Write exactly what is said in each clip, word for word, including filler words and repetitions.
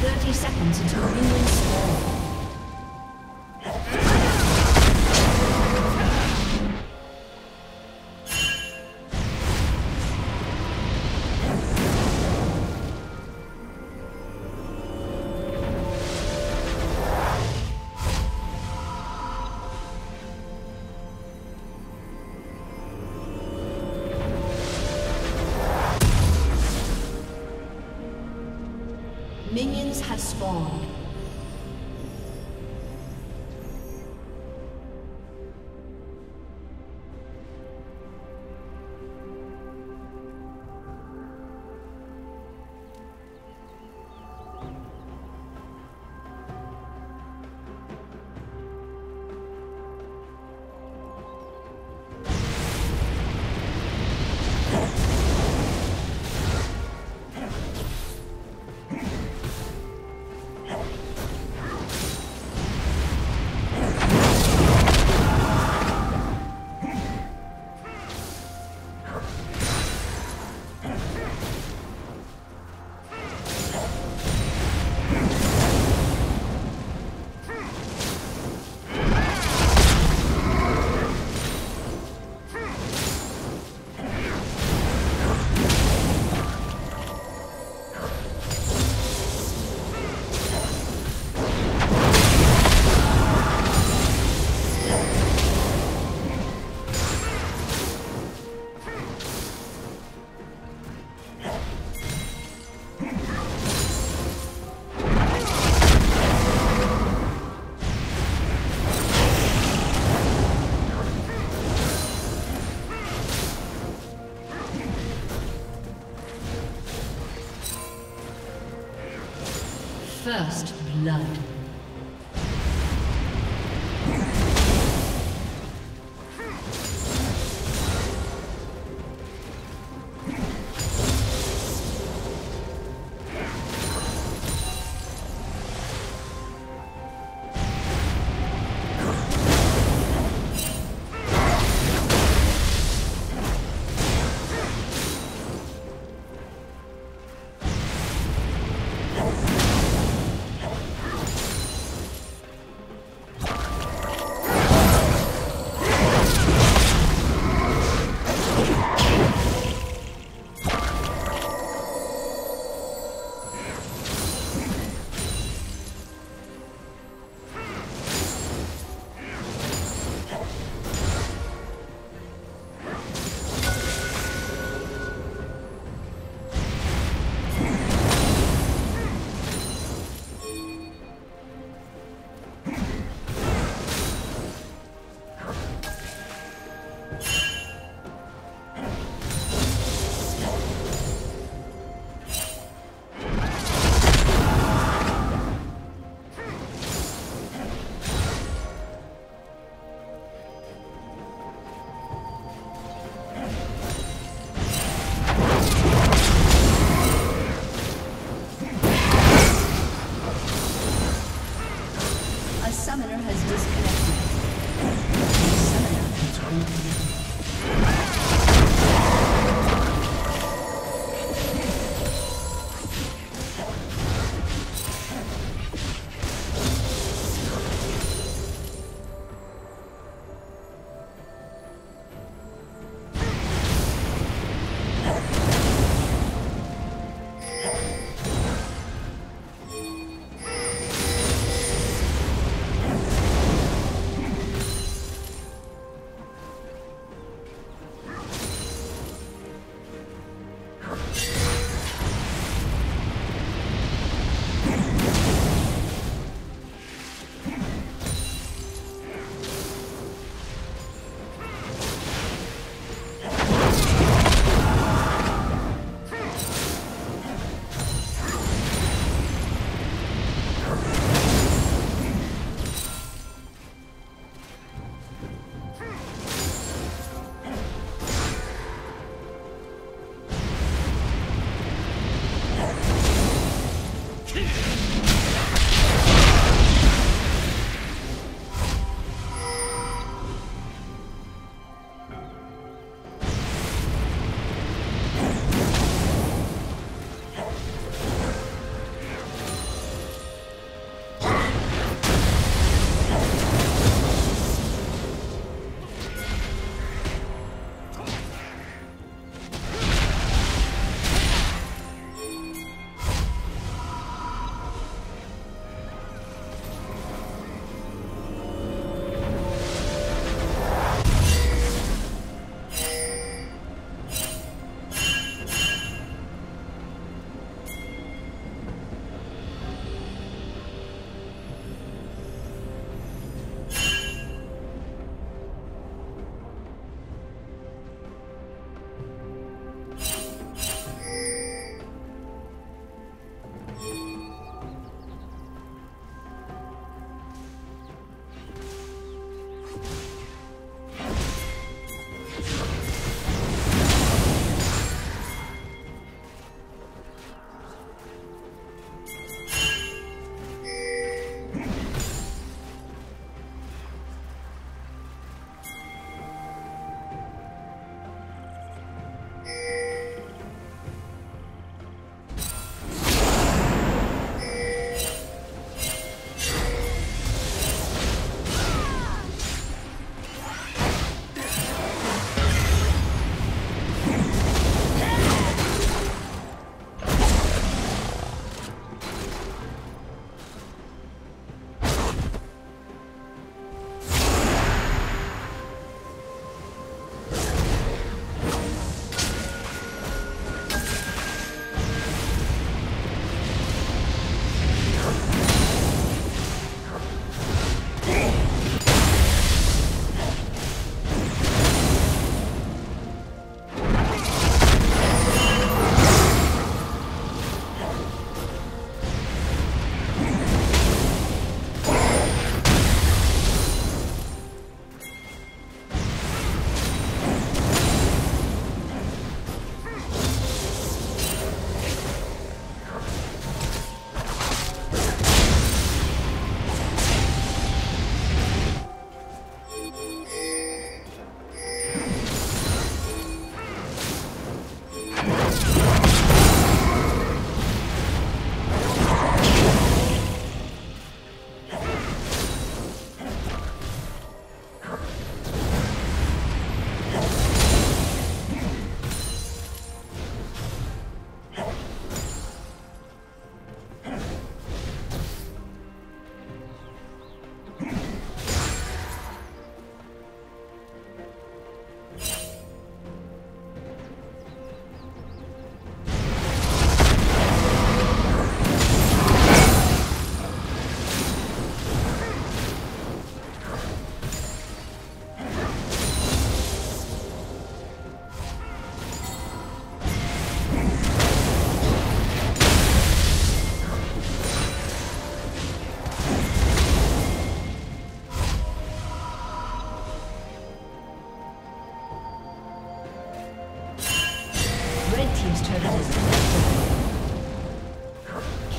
thirty seconds until minions spawn. Minions have spawned. First blood.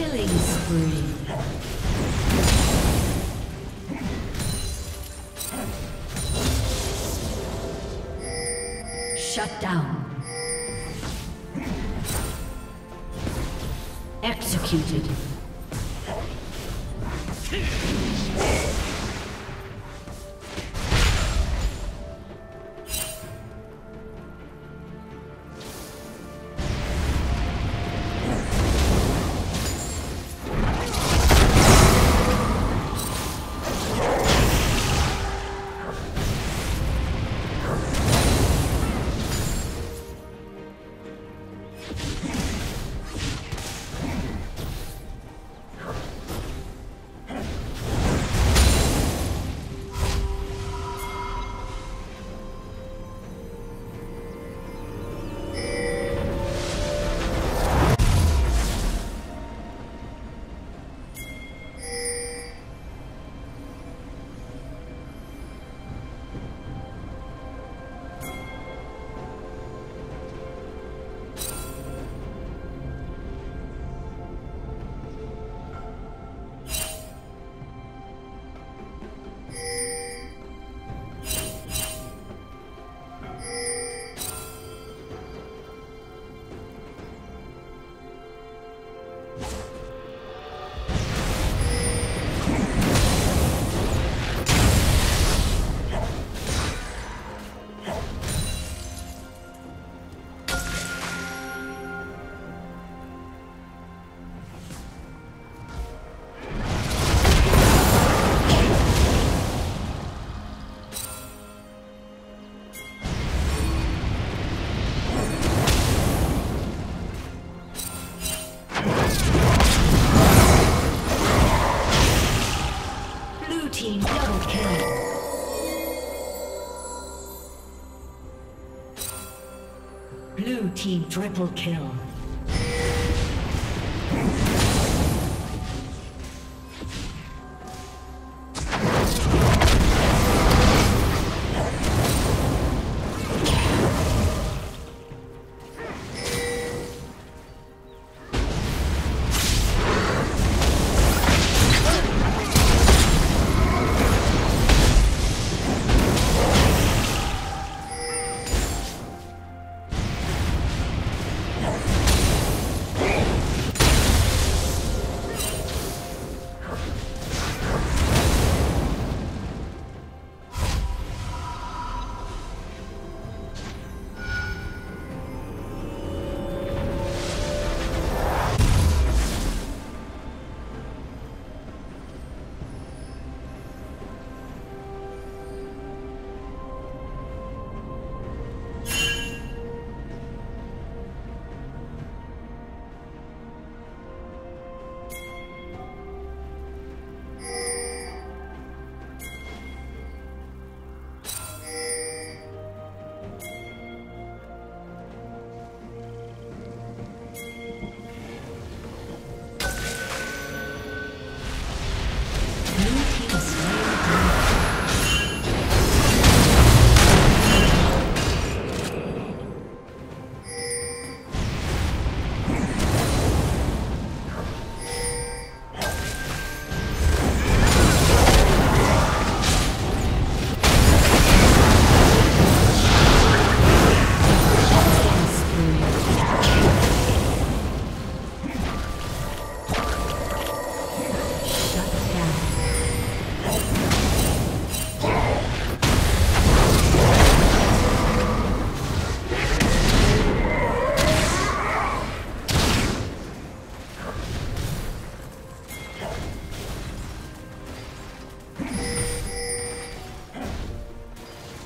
Killing spree. Shut down. Executed. Blue team triple kill.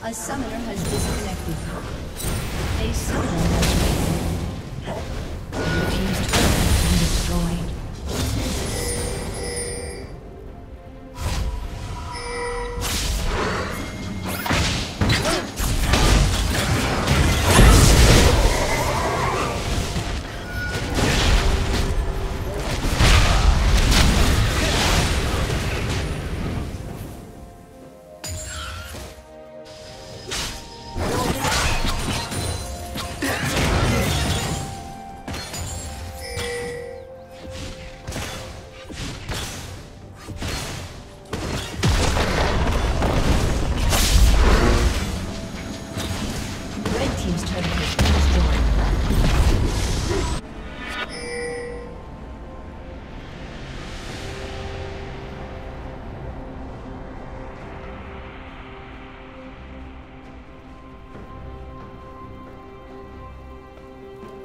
A summoner has disconnected. A summoner has been destroyed.